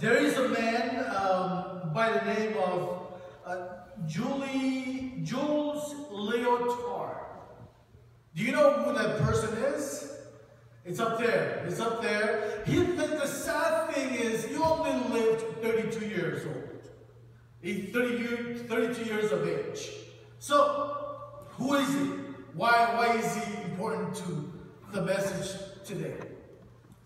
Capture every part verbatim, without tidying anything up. There is a man um, by the name of uh, Julie, Jules Léotard. Do you know who that person is? It's up there. It's up there. He, the, the sad thing is, he only lived thirty-two years old. He's thirty-two years of age. So, who is he? Why, why is he important to the message today?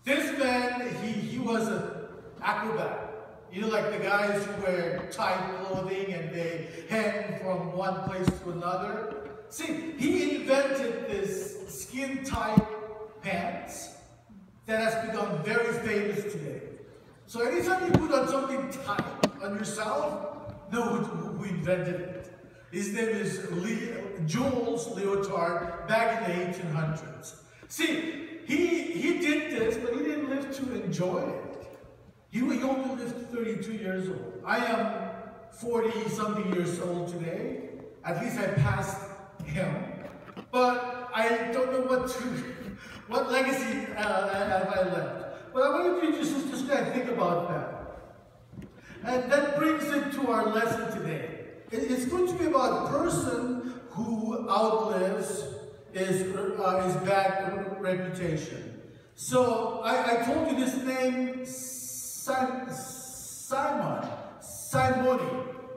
This man, he, he was a acrobat. You know, like the guys who wear tight clothing and they hang from one place to another. See, he invented this skin-tight pants that has become very famous today. So anytime you put on something tight on yourself, know who invented it. His name is Le- Jules Léotard, back in the eighteen hundreds. See, he, he did this, but he didn't live to enjoy it. He only lived thirty-two years old. I am forty-something years old today. At least I passed him. But I don't know what to, what legacy uh, have I left. But I want you to just, just kind of think about that. And that brings it to our lesson today. It's going to be about a person who outlives his, uh, his bad reputation. So I, I told you this name, Simon, Simon,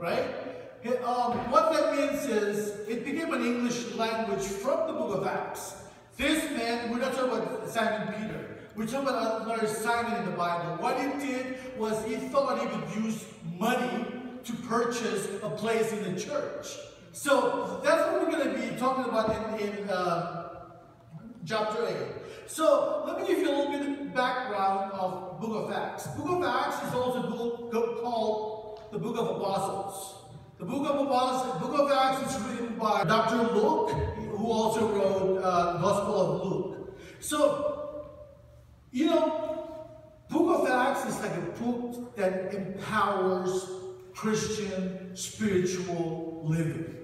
right? It, um, what that means is, it became an English language from the Book of Acts. This man, we're not talking about Simon Peter, we're talking about another Simon in the Bible. What he did was he thought he could use money to purchase a place in the church. So that's what we're going to be talking about in, in uh, chapter eight. So let me give you a little bit of background of Book of Acts. Book of Acts is also book called the Book of Apostles. The Book of Apostles, Book of Acts is written by Doctor Luke, who also wrote uh, Gospel of Luke. So, you know, Book of Acts is like a book that empowers Christian spiritual living.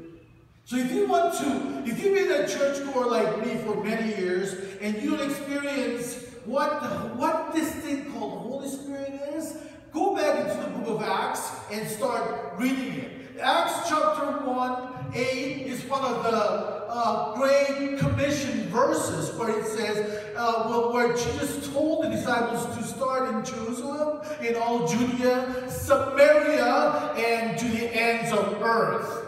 So if you want to, if you've been a churchgoer like me for many years, and you don't experience what, the, what this thing called the Holy Spirit is, go back into the Book of Acts and start reading it. Acts chapter one, eight is one of the uh, great commission verses where it says, uh, where Jesus told the disciples to start in Jerusalem, in all Judea, Samaria, and to the ends of earth.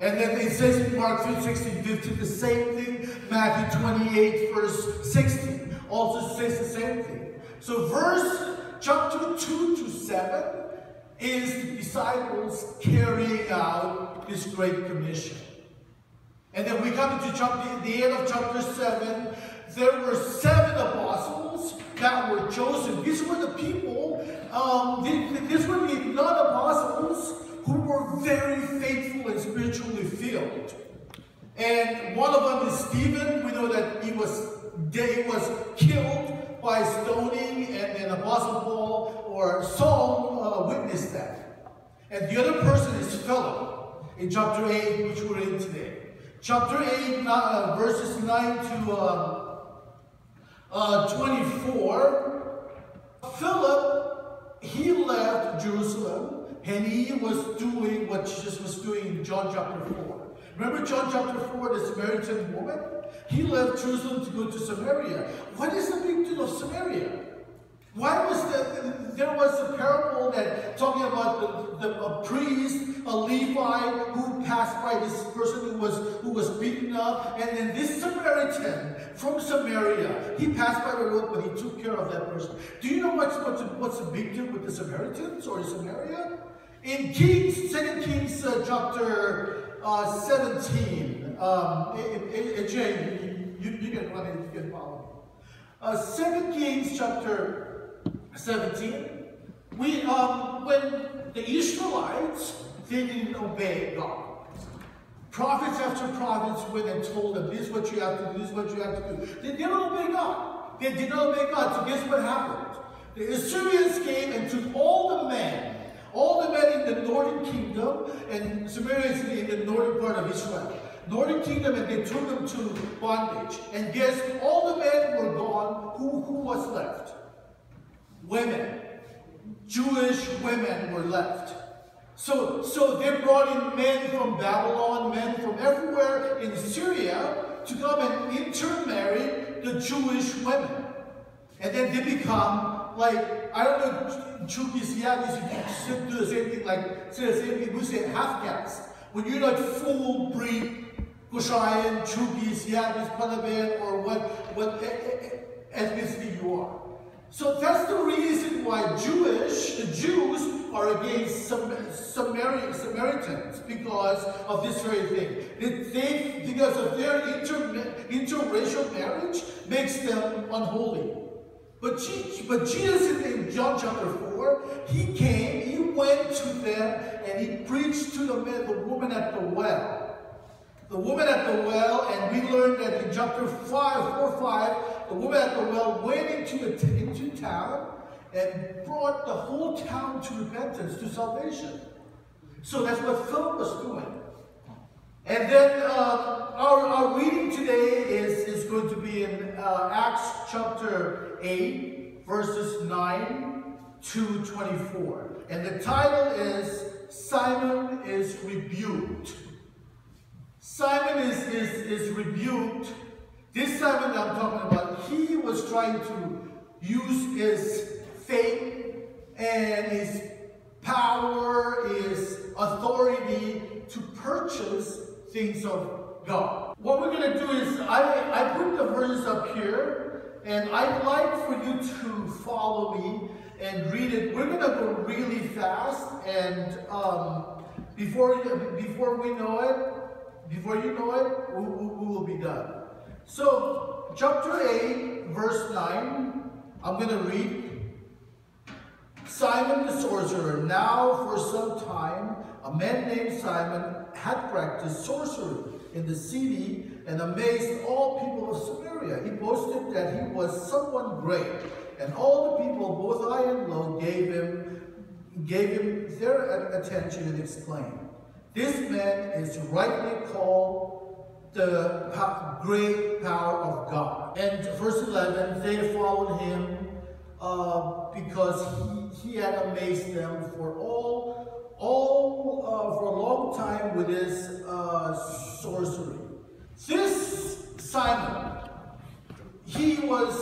And then it says in Mark three, sixteen, fifteen, the same thing. Matthew twenty-eight, verse sixteen also says the same thing. So verse chapter two to seven is the disciples carrying out this great commission. And then we come to chapter, the end of chapter seven. There were seven apostles that were chosen. These were the people, um, these were the non-apostles, who were very faithful and spiritually filled. And one of them is Stephen. We know that he was, he was killed by stoning, and then Apostle Paul or Saul uh, witnessed that. And the other person is Philip in chapter eight, which we're in today. Chapter eight, uh, verses nine to twenty-four. Philip, he left Jerusalem, and he was doing what Jesus was doing in John chapter four. Remember John chapter four, the Samaritan woman? He left Jerusalem to go to Samaria. What is the big deal of Samaria? Why was the, there was a parable that talking about the, the, a priest, a Levite, who passed by this person who was, who was beaten up, and then this Samaritan from Samaria, he passed by the road, but he took care of that person. Do you know what's, what's, what's the big deal with the Samaritans or Samaria? In Kings, Second Kings uh, chapter uh, seventeen, um, Jane, you, you can run it, you can follow me. Uh, Second Kings chapter seventeen, we, um, when the Israelites, they didn't obey God. Prophets after prophets went and told them, this is what you have to do, this is what you have to do. They did not obey God. They did not obey God. So guess what happened? The Assyrians came and took all the men All the men in the northern kingdom, and Samaria is in the northern part of Israel. Northern kingdom, and they took them to bondage. And guess, all the men were gone. Who, who was left? Women. Jewish women were left. So, so they brought in men from Babylon, men from everywhere in Syria to come and intermarry the Jewish women. And then they become, like, I don't know, Chukisyadis, you do the same thing, like, say the same thing, we say half-caste. When you're like full-breed, Kushayan, Chukisyadis, Palaban, or what, what ethnicity you are. So that's the reason why Jewish, the Jews are against Sam Samari Samaritans because of this very thing. They, they, because of their inter interracial marriage makes them unholy. But, G but Jesus in John chapter four, he came, he went to them and he preached to the, man, the woman at the well. The woman at the well, and we learned that in chapter five, four, five, the woman at the well went into, a t into town and brought the whole town to repentance, to salvation. So that's what Philip was doing. And then uh, our, our reading today is, is going to be in uh, Acts chapter eight, verses nine to twenty-four. And the title is, Simon is Rebuked. Simon is, is, is rebuked. This Simon that I'm talking about, he was trying to use his faith and his power, his authority to purchase things of God. What we're going to do is, I, I put the verses up here, and I'd like for you to follow me and read it. We're going to go really fast, and um, before, before we know it, Before you know it, we, we, we will be done. So, chapter eight, verse nine, I'm going to read. Simon the sorcerer, now for some time, a man named Simon had practiced sorcery in the city and amazed all people of Samaria. He boasted that he was someone great, and all the people, both high and low, gave him, gave him their attention and exclaimed, "This man is rightly called the great power of God." And verse eleven, they followed him uh, because he, he had amazed them for all, all uh, for a long time with his uh, sorcery. This Simon, he was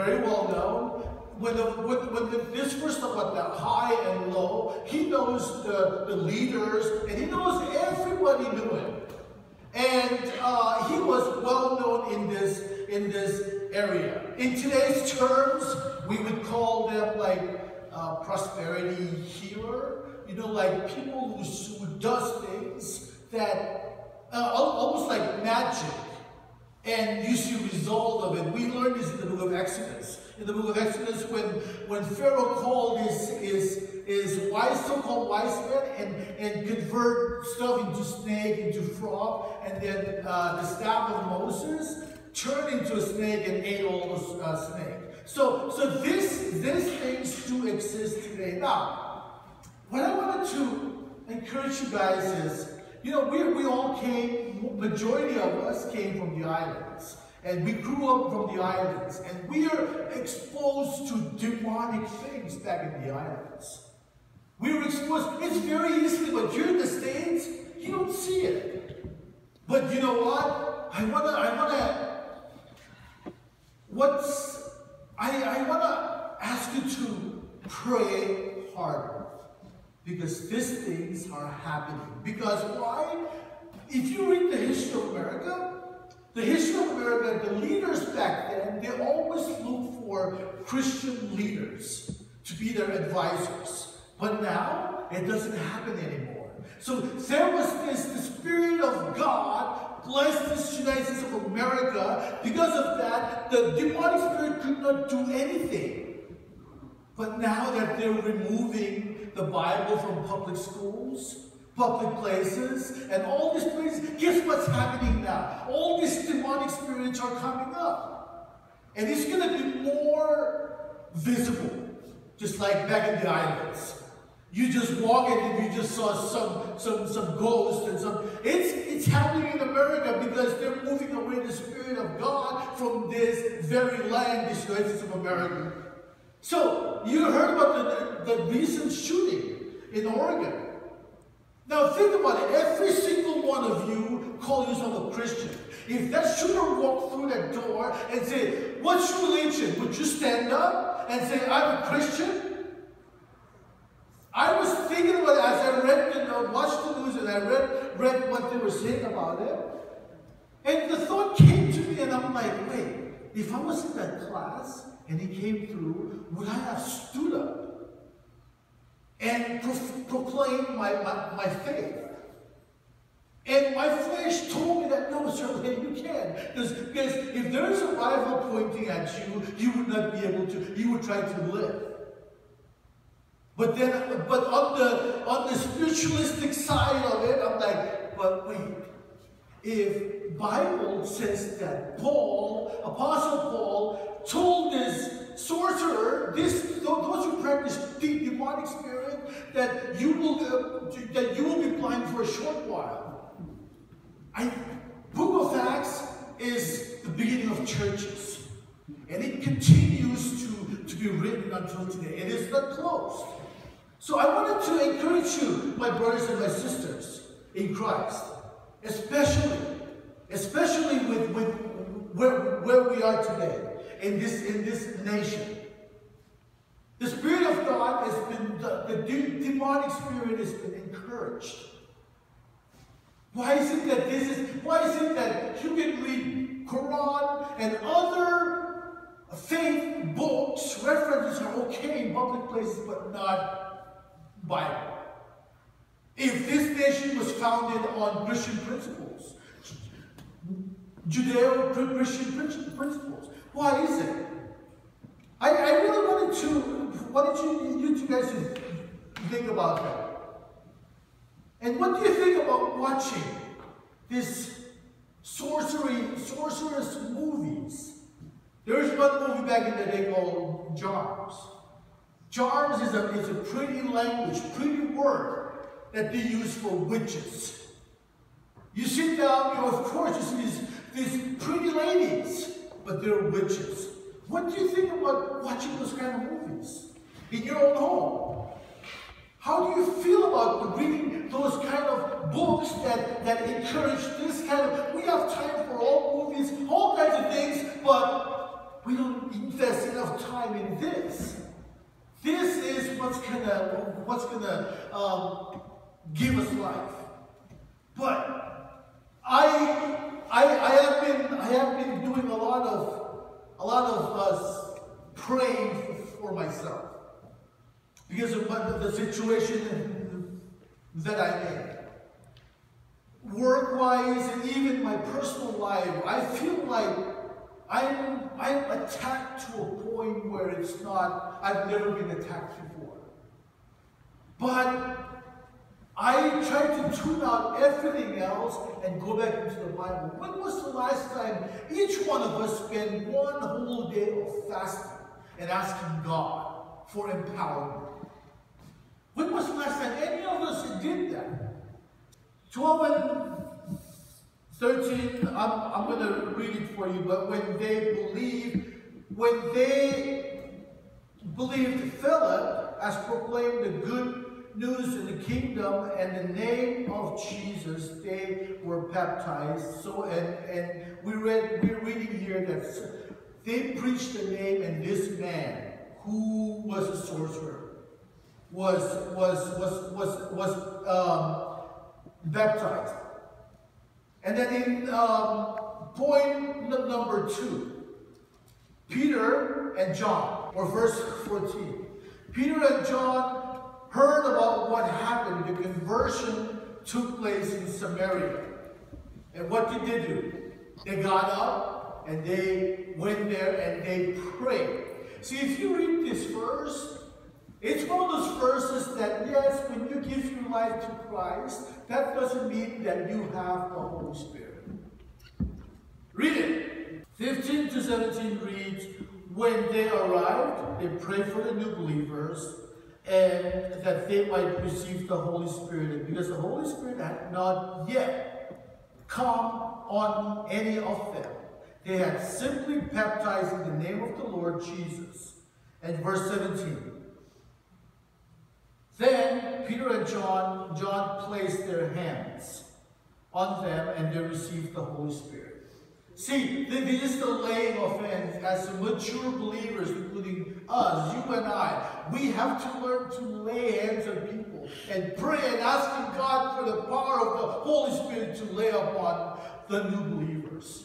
very well known. When, the, when, when the, this verse about the high and low, he knows the, the leaders, and he knows everybody knew him. And uh, he was well known in this, in this area. In today's terms, we would call them like uh, prosperity healer. You know, like people who, who does things that uh, almost like magic. And you see result of it. We learned this in the book of Exodus. In the book of Exodus, when, when Pharaoh called his, his, his wise, so-called wise men and, and convert stuff into snake, into frog, and then uh, the staff of Moses turned into a snake and ate all the uh, snake. So, so this, these things do exist today. Now, what I wanted to encourage you guys is, you know, we, we all came, majority of us came from the islands. And we grew up from the islands. And we are exposed to demonic things back in the islands. We were exposed, it's very easy, but here in the States, you don't see it. But you know what? I wanna, I wanna, what's, I, I wanna ask you to pray harder. Because these things are happening. Because why? If you read the history of America, the history of America, the leaders back then, they always look for Christian leaders to be their advisors. But now, it doesn't happen anymore. So there was this, the Spirit of God blessed this United States of America. Because of that, the demonic spirit could not do anything. But now that they're removing the Bible from public schools, public places, and all these places, guess what's happening now? All these demonic spirits are coming up. And it's going to be more visible, just like back in the islands. You just walk in and you just saw some, some, some ghost and some... It's, it's happening in America because they're moving away the Spirit of God from this very land, this United States of America. So, you heard about the, the, the recent shooting in Oregon. Now think about it, every single one of you call yourself a Christian. If that shooter walked through that door and said, "What's your religion?" would you stand up and say, "I'm a Christian"? I was thinking about it as I read and uh, watched the news and I read, read what they were saying about it. And the thought came to me and I'm like, wait, if I was in that class and he came through, would I have stood up and pro proclaimed my, my, my faith? And my flesh told me that, no, sir, you can. Because if there is a rifle pointing at you, you would not be able to, you would try to live. But then, but on the on the spiritualistic side of it, I'm like, but wait, if Bible says that Paul, Apostle Paul, told this sorcerer, this those who practice the demonic spirit, that you will uh, that you will be blind for a short while. I, Book of Acts is the beginning of churches, and it continues to to be written until today. It is not closed. So I wanted to encourage you, my brothers and my sisters in Christ, especially, especially with, with where, where we are today in this, in this nation. The Spirit of God has been, the, the demonic spirit has been encouraged. Why is it that this is, why is it that you can read Quran and other faith books, references are okay in public places, but not Bible. If this nation was founded on Christian principles, Judeo-Christian principles, why is it? I, I really wanted to, wanted you, you two guys to think about that. And what do you think about watching this sorcery, sorcerous movies? There is one movie back in the day called Charms. Charms is a, is a pretty language, pretty word that they use for witches. You sit down, you know, of course you see these, these pretty ladies, but they're witches. What do you think about watching those kind of movies in your own home? How do you feel about reading those kind of books that, that encourage this kind of, we have time for all movies, all kinds of things, but we don't invest enough time in this. This is what's gonna, what's gonna um, give us life. But I, I, I have been, I have been doing a lot of, a lot of us praying for myself because of the situation that I'm in, work-wise and even my personal life. I feel like I'm, I'm attacked to a point where it's not, I've never been attacked before. But I try to tune out everything else and go back into the Bible. When was the last time each one of us spent one whole day of fasting and asking God for empowerment? When was the last time any of us did that? twelve and thirteen, I'm, I'm going to read it for you, but when they believed, when they believed Philip as proclaimed the good news of the kingdom and the name of Jesus, they were baptized. So, and, and we read, we're reading here that they preached the name, and this man, who was a sorcerer, was, was, was, was, was um, baptized. And then in um, point number two, Peter and John, or verse fourteen. Peter and John heard about what happened. The conversion took place in Samaria. And what did they do? They got up and they went there and they prayed. See, if you read this verse, it's one of those verses that, yes, when you give your life to Christ, that doesn't mean that you have the Holy Spirit. Read it. fifteen to seventeen reads, when they arrived, they prayed for the new believers, and that they might receive the Holy Spirit. And because the Holy Spirit had not yet come on any of them, they had simply baptized in the name of the Lord Jesus. and verse seventeen. Then Peter and John, John placed their hands on them and they received the Holy Spirit. See, this is the laying of hands. As mature believers, including us, you and I, we have to learn to lay hands on people and pray and asking God for the power of the Holy Spirit to lay upon the new believers.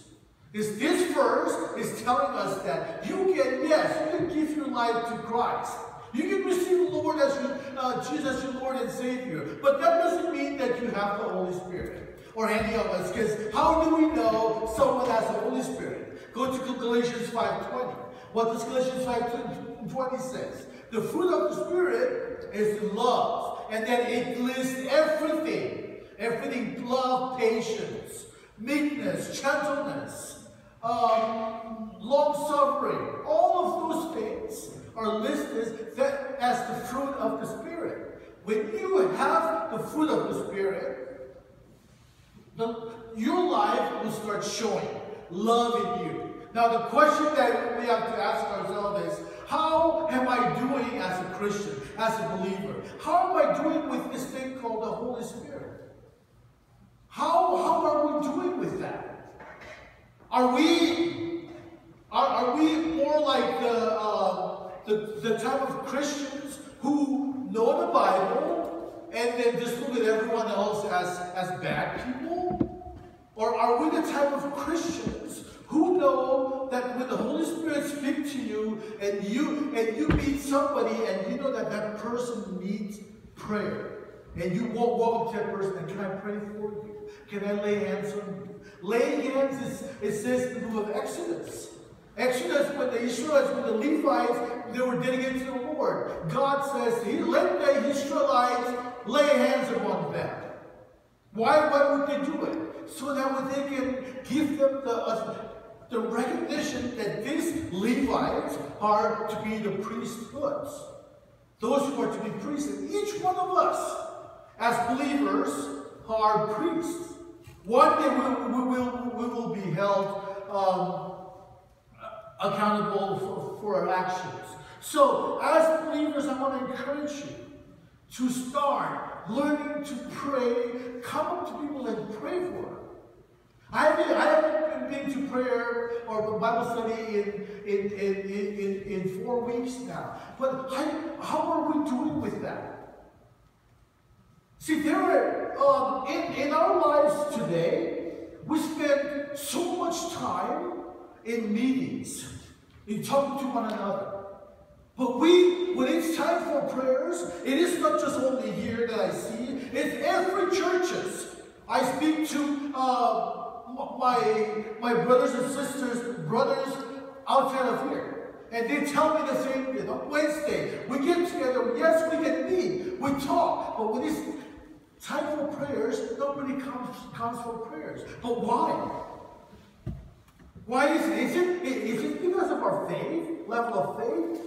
Is this verse is telling us that you can, yes, you can give your life to Christ. You can receive Lord as your, uh, Jesus your Lord and Savior, but that doesn't mean that you have the Holy Spirit or any of us, because how do we know someone has the Holy Spirit? Go to Galatians five twenty. What does Galatians five twenty says? The fruit of the Spirit is love, and then it lists everything, everything, love, patience, meekness, gentleness, um, long-suffering, all of those things are listed that as the fruit of the Spirit. When you have the fruit of the Spirit, the, your life will start showing love in you. Now the question that we have to ask ourselves is, how am I doing as a Christian, as a believer? How am I doing with this thing called the Holy Spirit? How, how are we doing with that? Are we, are, are we more like the... Uh, The, the type of Christians who know the Bible and then just look at everyone else as, as bad people? Or are we the type of Christians who know that when the Holy Spirit speaks to you and you and you meet somebody and you know that that person needs prayer and you won't walk up to that person and, can I pray for you? Can I lay hands on you? Laying hands is, it says in the book of Exodus. Exodus, when the Israelites, when the Levites, they were dedicated to the Lord. God says, he let the Israelites lay hands upon them. Why, why would they do it? So that they can give them the, uh, the recognition that these Levites are to be the priesthoods. Those who are to be priests. And each one of us, as believers, are priests. One day we, we, will, we will be held... Um, accountable for, for our actions. So, as believers, I want to encourage you to start learning to pray. Come up to people and pray for them. I haven't, I haven't been to prayer or Bible study in, in, in, in, in four weeks now. But I, how are we doing with that? See, there are, um, in, in our lives today, we spend so much time in meetings, in talking to one another. But we, when it's time for prayers, it is not just only here that I see, it's every churches. I speak to uh, my, my brothers and sisters, brothers outside of here. And they tell me the same thing. On Wednesday, we get together, yes, we can meet, we talk, but when it's time for prayers, nobody comes, comes for prayers. But why? Why is it? Is it, is it because of our faith, level of faith?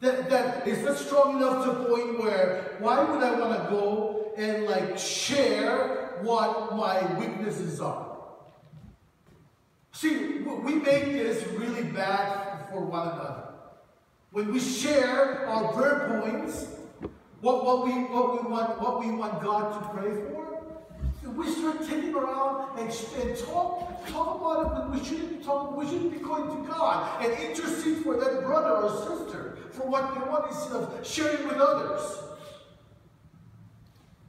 That, that is not strong enough to the point where, why would I want to go and like share what my weaknesses are? See, we make this really bad for one another. When we share our prayer points, what, what, we, what, we, want, what we want God to pray for, we start taking around and, and talk, talk about it, but we shouldn't be talking, we shouldn't be going to God and intercede for that brother or sister for what they want instead of sharing with others.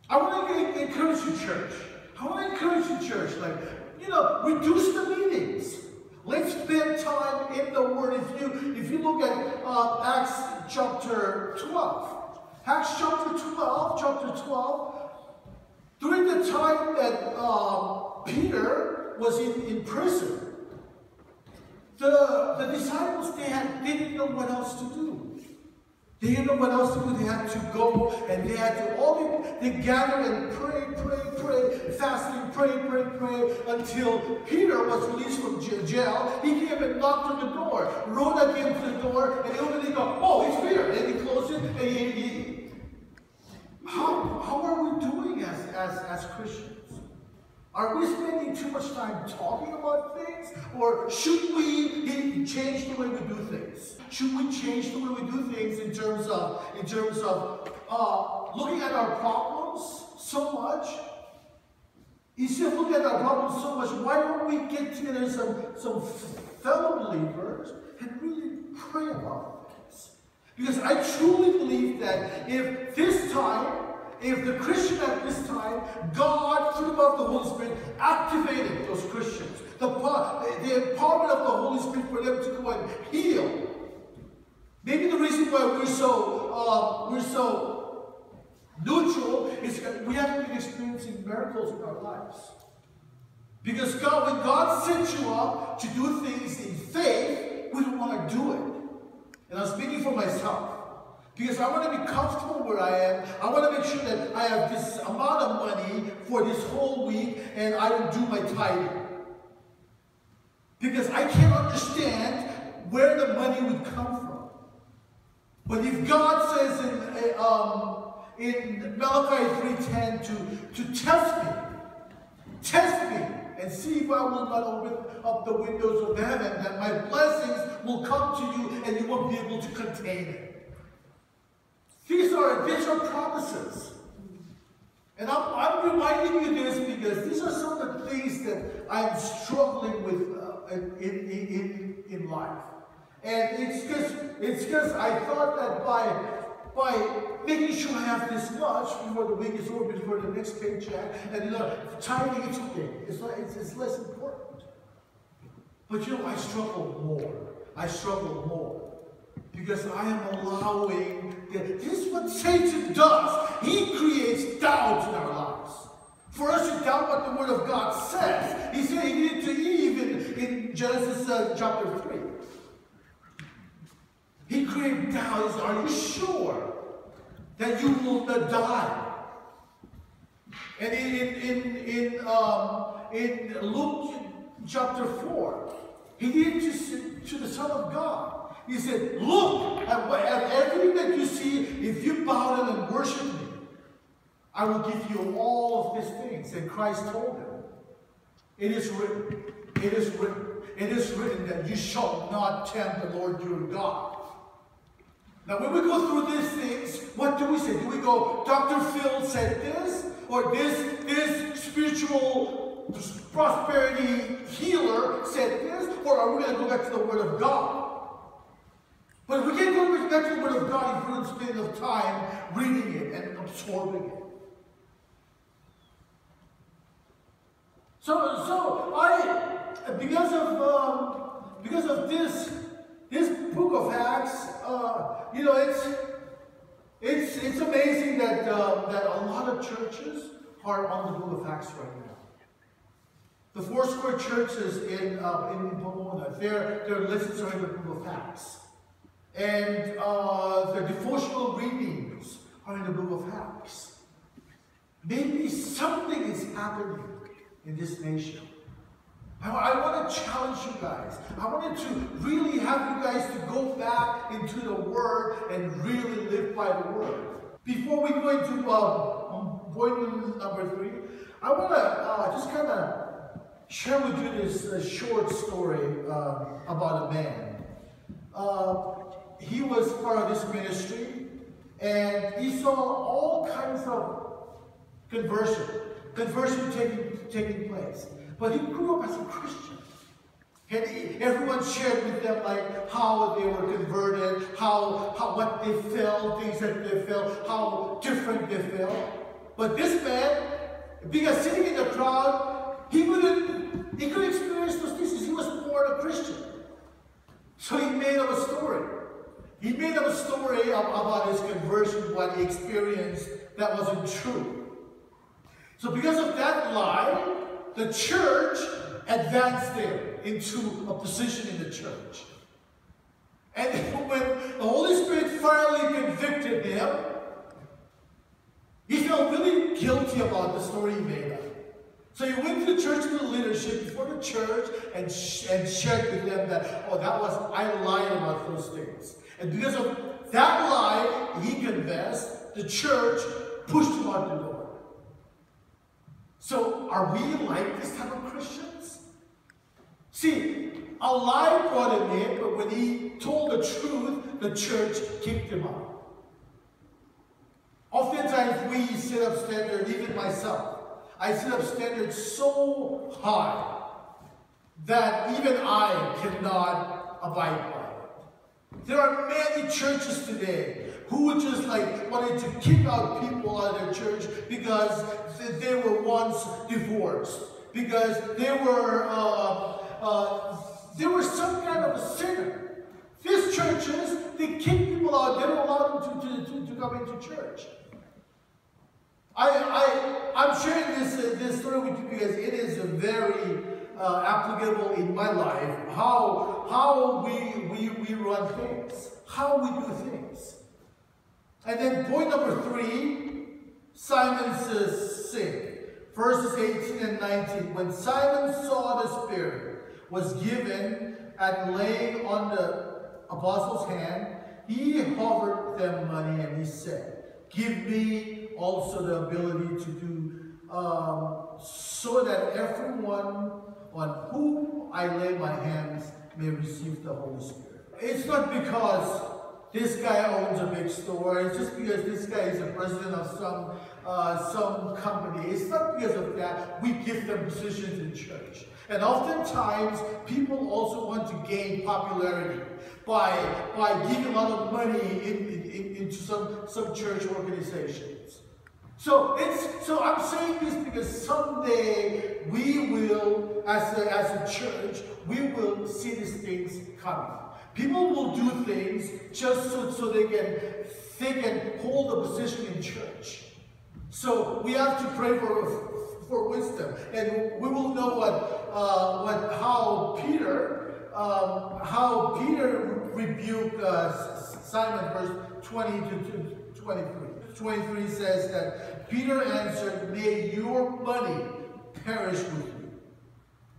I want to encourage you, church. I want to encourage you, church. Like, you know, reduce the meetings. Let's spend time in the Word. If you if you look at uh, Acts chapter twelve, Acts chapter twelve, chapter twelve. During the time that uh, Peter was in, in prison, the, the disciples, they, had, they didn't know what else to do. They didn't know what else to do. They had to go and they had to all they, they gathered and pray, pray, pray, fasting, pray, pray, pray, until Peter was released from jail. He came and knocked on the door, Rhoda came to the door, and they opened it up, oh, it's Peter, and he closed it, and he, he How, how are we doing as, as, as Christians? Are we spending too much time talking about things? Or should we change the way we do things? Should we change the way we do things in terms of, in terms of uh, looking at our problems so much? Instead of looking at our problems so much, why don't we get together some, some fellow believers and really pray about this? Because I truly believe that if this time, if the Christian at this time, God, through the power of the Holy Spirit, activated those Christians, the, the empowerment of the Holy Spirit for them to go and heal. Maybe the reason why we're so uh, we're so neutral is because we haven't been experiencing miracles in our lives. Because God, when God sets you up to do things in faith, we don't want to do it. And I'm speaking for myself. Because I want to be comfortable where I am. I want to make sure that I have this amount of money for this whole week and I don't do my tithing. Because I can't understand where the money would come from. But if God says in, um, in Malachi three ten to, to test me, test me and see if I will not open up the windows of heaven, that my blessings will come to you and you won't be able to contain it. These are additional promises. And I'm, I'm reminding you this because these are some of the things that I'm struggling with uh, in, in, in, in life. And it's because it's because I thought that by, by making sure I have this much before the week is over, before the next paycheck, and you know, tithing, it's okay. It's, not, it's, it's less important. But you know, I struggle more. I struggle more. Because I am allowing, that this is what Satan does. He creates doubt in our lives. For us to doubt what the Word of God says. He said he did to Eve in, in Genesis uh, chapter three. He created doubt. He said, are you sure that you will not die? And in, in, in, in, um, in Luke chapter four, he did to, to the Son of God. He said, look at, what, at everything that you see. If you bow down and worship me, I will give you all of these things. And Christ told them, it is written, it is written, it is written that you shall not tempt the Lord your God. Now when we go through these things, what do we say? Do we go, Doctor Phil said this, or this, this spiritual prosperity healer said this, or are we going to go back to the Word of God? But we can't go back to the Word of God if we're in a spend of time reading it and absorbing it. So, so I, because of um, because of this this book of Acts, uh, you know, it's it's it's amazing that uh, that a lot of churches are on the book of Acts right now. The four square churches in uh, in Pomona, their their lists are in the book of Acts. And uh, the devotional readings are in the book of Acts. Maybe something is happening in this nation. I, I want to challenge you guys. I wanted to really have you guys to go back into the Word and really live by the Word. Before we go into uh, point number three, I want to uh, just kind of share with you this uh, short story uh, about a man. Uh, He was part of this ministry, and he saw all kinds of conversion, conversion taking, taking place. But he grew up as a Christian. And he, everyone shared with them like how they were converted, how, how what they felt, things that they felt, how different they felt. But this man, because sitting in the crowd, he couldn't, he couldn't experience those things. He was born a Christian. So he made up a story. He made up a story of, about his conversion, what he experienced that wasn't true. So because of that lie, the church advanced him into a position in the church. And when the Holy Spirit finally convicted him, he felt really guilty about the story he made up. So he went to the church, to the leadership, before the church, and, sh and shared with them that, oh, that was, I lied about those things. And because of that lie, he confessed, the church pushed him out the door. So are we like this type of Christians? See, a lie brought him in, but when he told the truth, the church kicked him out. Oftentimes we set up standards, even myself. I set up standards so high that even I cannot abide by it. There are many churches today who just like wanted to kick out people out of their church because they were once divorced, because they were uh, uh, they were some kind of a sinner. These churches, they kick people out. They don't allow them to, to, to, to come into church. I I I'm sharing this uh, this story with you because it is a very Uh, applicable in my life, how how we, we we run things, how we do things. And then point number three, Simon's uh, sin. Verses eighteen and nineteen. When Simon saw the Spirit was given and laid on the apostles' hand, he offered them money and he said, "Give me also the ability to do um, so that everyone on whom I lay my hands may receive the Holy Spirit." It's not because this guy owns a big store. It's just because this guy is the president of some uh, some company. It's not because of that. We give them positions in church. And oftentimes, people also want to gain popularity by by giving a lot of money in, in, in, into some, some church organizations. So it's so I'm saying this because someday we will, as a, as a church, we will see these things coming. People will do things just so, so they can they can hold a position in church. So we have to pray for for wisdom, and we will know what uh, what how Peter um, how Peter rebuked uh, Simon, verse twenty to twenty-three. twenty-three says that Peter answered, "May your money perish with you,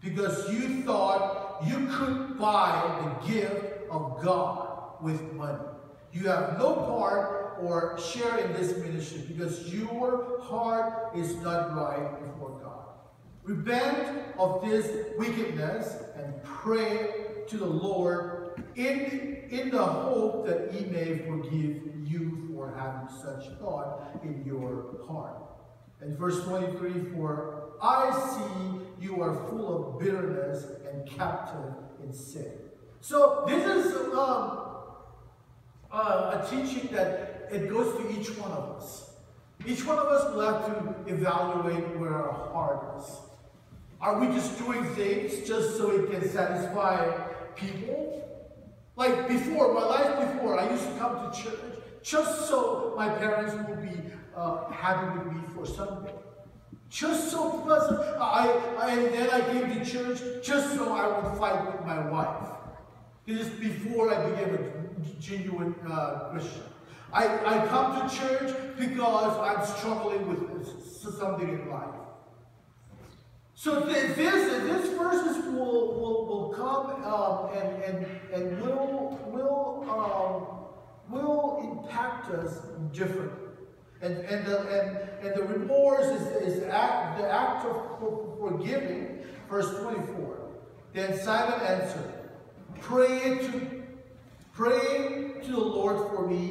because you thought you could buy the gift of God with money. You have no part or share in this ministry, because your heart is not right before God. Repent of this wickedness and pray to the Lord in, in the hope that he may forgive you for having such thought in your heart." And verse twenty-three, "For I see you are full of bitterness and captive in sin." So this is um, uh, a teaching that it goes to each one of us. Each one of us will have to evaluate where our heart is. Are we just doing things just so it can satisfy people? Like before, my life before, I used to come to church just so my parents will be uh, happy with me for Sunday. Just so pleasant. I, I, and then I came to church just so I would fight with my wife. This is before I became a genuine uh, Christian. I, I come to church because I'm struggling with something in life. So this, this verses will, will, will come um, and, and, and will... will um, will impact us differently. And, and, the, and, and the remorse is, is act, the act of forgiving. Verse twenty-four. Then Simon answered, "Pray to, pray to the Lord for me,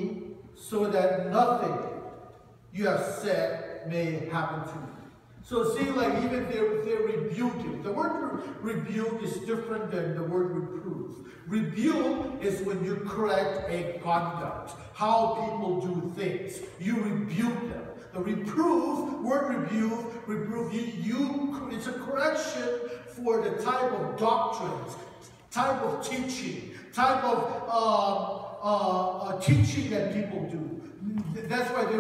so that nothing you have said may happen to me." So see, like even they, they rebuked him. The word rebuke is different than the word reprove. Rebuke is when you correct a conduct, how people do things. You rebuke them. The reprove, word rebuke, reprove, you, you, it's a correction for the type of doctrines, type of teaching, type of uh, uh, uh, teaching that people do. That's why they,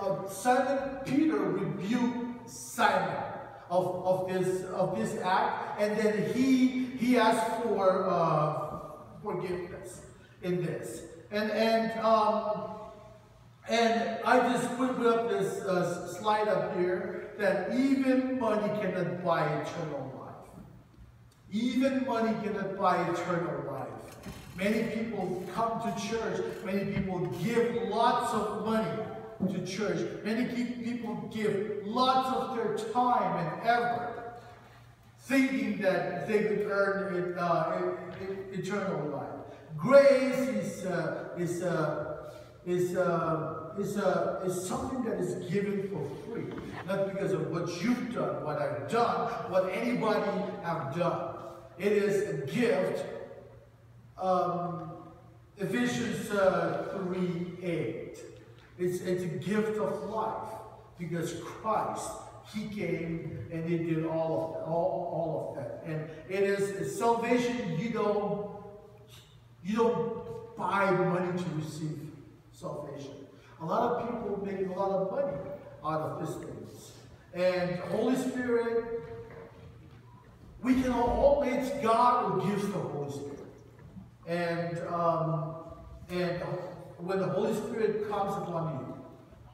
uh, Simon Peter rebuked Simon of, of this of this act, and then he he asked for uh, forgiveness in this, and and um, and I just put up this uh, slide up here that even money cannot buy eternal life. Even money cannot buy eternal life. Many people come to church. Many people give lots of money to church. Many people give lots of their time and effort thinking that they could earn it, uh, eternal life. Grace is uh, is uh, is uh, is, uh, is something that is given for free, not because of what you've done, what I've done, what anybody have done. It is a gift. Um, Ephesians uh, three eight. It's it's a gift of life because Christ, He came and He did all of that, all all of that, and it is salvation. You don't. You don't buy money to receive salvation. A lot of people make a lot of money out of these things. And the Holy Spirit, we can always, God who gives the Holy Spirit. And, um, and when the Holy Spirit comes upon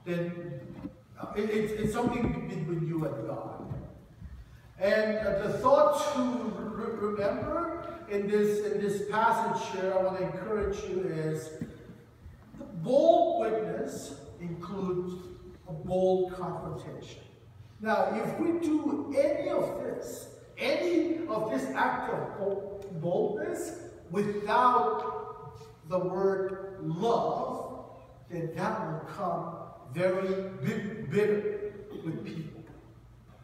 you, then it, it, it's something between you and God. And uh, the thought to re remember in this, in this passage here, I want to encourage you is the bold witness includes a bold confrontation. Now, if we do any of this, any of this act of boldness without the word love, then that will come very bitter with people.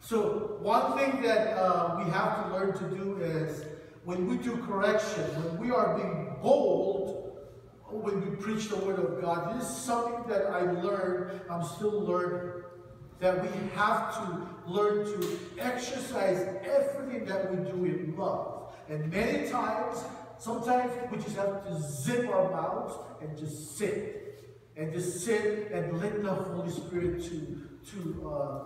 So one thing that uh, we have to learn to do is when we do correction, when we are being bold, when we preach the word of God, this is something that I learned, I'm still learning, that we have to learn to exercise everything that we do in love. And many times, sometimes we just have to zip our mouths and just sit. And just sit and let the Holy Spirit to, to uh,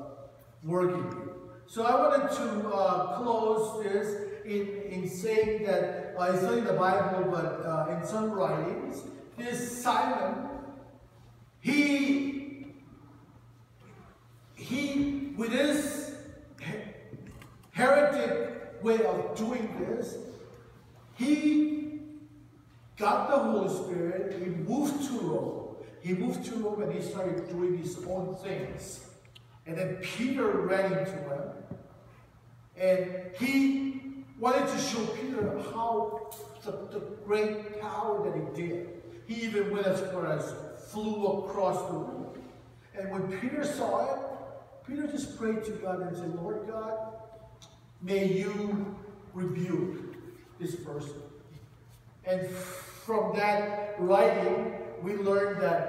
work in you. So I wanted to uh, close this In, in saying that, uh, it's not in the Bible, but uh, in some writings, this Simon, he, he, with his heretic way of doing this, he got the Holy Spirit, he moved to Rome, he moved to Rome and he started doing his own things. And then Peter ran into him, and he wanted to show Peter how the, the great power that he did. He even went as far as flew across the room. And when Peter saw it, Peter just prayed to God and said, Lord God, may you rebuke this person. And from that writing, we learned that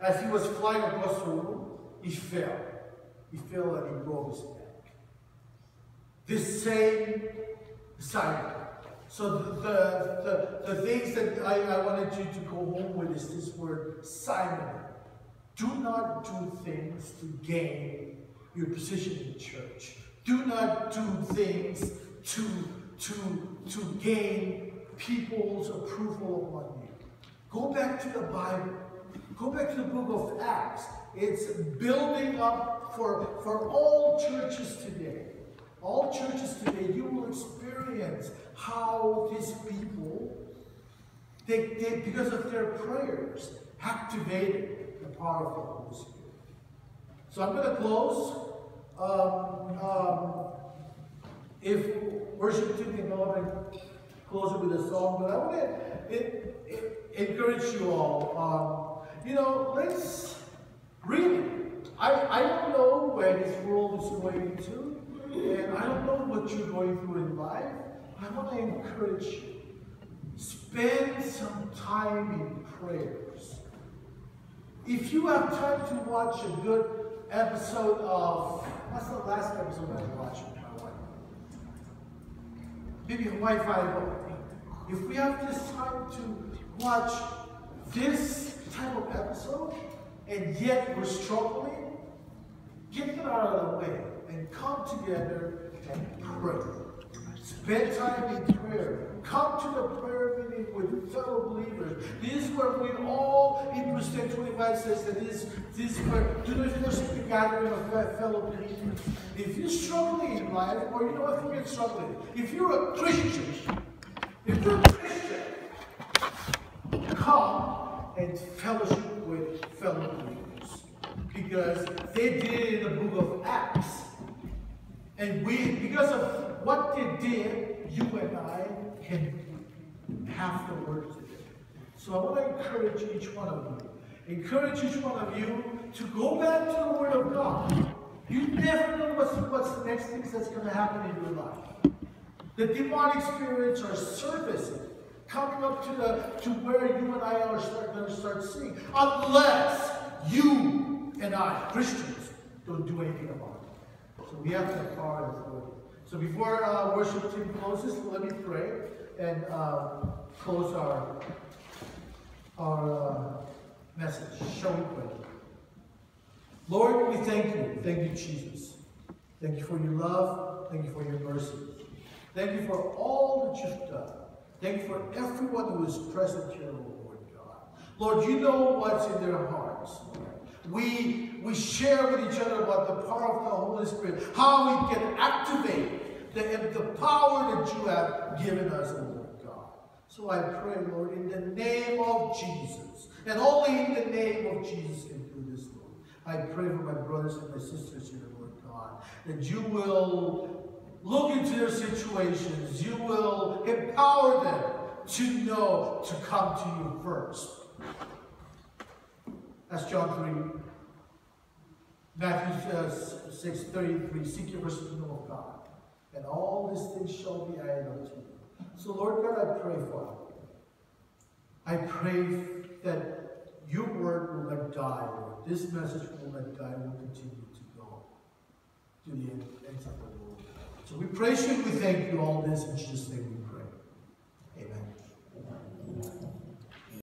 as he was flying across the room, he fell. He fell and he broke his neck. This same Simon. So the, the, the things that I, I wanted you to go home with is this word, Simon. Do not do things to gain your position in church. Do not do things to, to, to gain people's approval upon you. Go back to the Bible. Go back to the book of Acts. It's building up for, for all churches today. All churches today, you will experience how these people, they, they, because of their prayers, activated the power of the Holy Spirit. So I'm going to close. Um, um, if worship team can go and close it with a song, but I want to encourage you all. Um, you know, let's read it. I, I don't know where this world is going to. And I don't know what you're going through in life. I want to encourage you. Spend some time in prayers. If you have time to watch a good episode of, what's the last episode I watched with my wife? Maybe Hawaii Five-O. If we have this time to watch this type of episode, and yet we're struggling, get it out of the way. And come together and pray. Spend time in prayer. Come to the prayer meeting with fellow believers. This is where we all, in First Peter two five says that this, this is where do not forsake the gathering of fellow believers. If you're struggling in life, or you know what, forget struggling. If you're a Christian, if you're a Christian, come and fellowship with fellow believers. because they did it in the book of Acts. And we, because of what they did, you and I can have the word today. So I want to encourage each one of you. Encourage each one of you to go back to the word of God. You never know what's, what's the next thing that's going to happen in your life. The demonic spirits are surfacing, coming up to the to where you and I are start, going to start seeing. Unless you and I, Christians, don't do anything about it. So we have to apply the authority. So before uh, worship team closes, let me pray and uh, close our, our uh, message. Shall we pray? Lord, we thank you. Thank you, Jesus. Thank you for your love. Thank you for your mercy. Thank you for all that you've done. Thank you for everyone who is present here, Lord God. Lord, you know what's in their hearts. We, we share with each other about the power of the Holy Spirit, how we can activate the, the power that you have given us, Lord God. So I pray, Lord, in the name of Jesus, and only in the name of Jesus can do this, Lord. I pray for my brothers and my sisters here, Lord God, that you will look into their situations. You will empower them to know to come to you first. That's John three. Matthew six thirty-three, seek your first kingdom of God, and all these things shall be added unto you. So Lord God, I pray for you. I pray that your word will not die, Lord. This message will not die, will continue to go to the end of the world. So we praise you and we thank you all this in Jesus' name.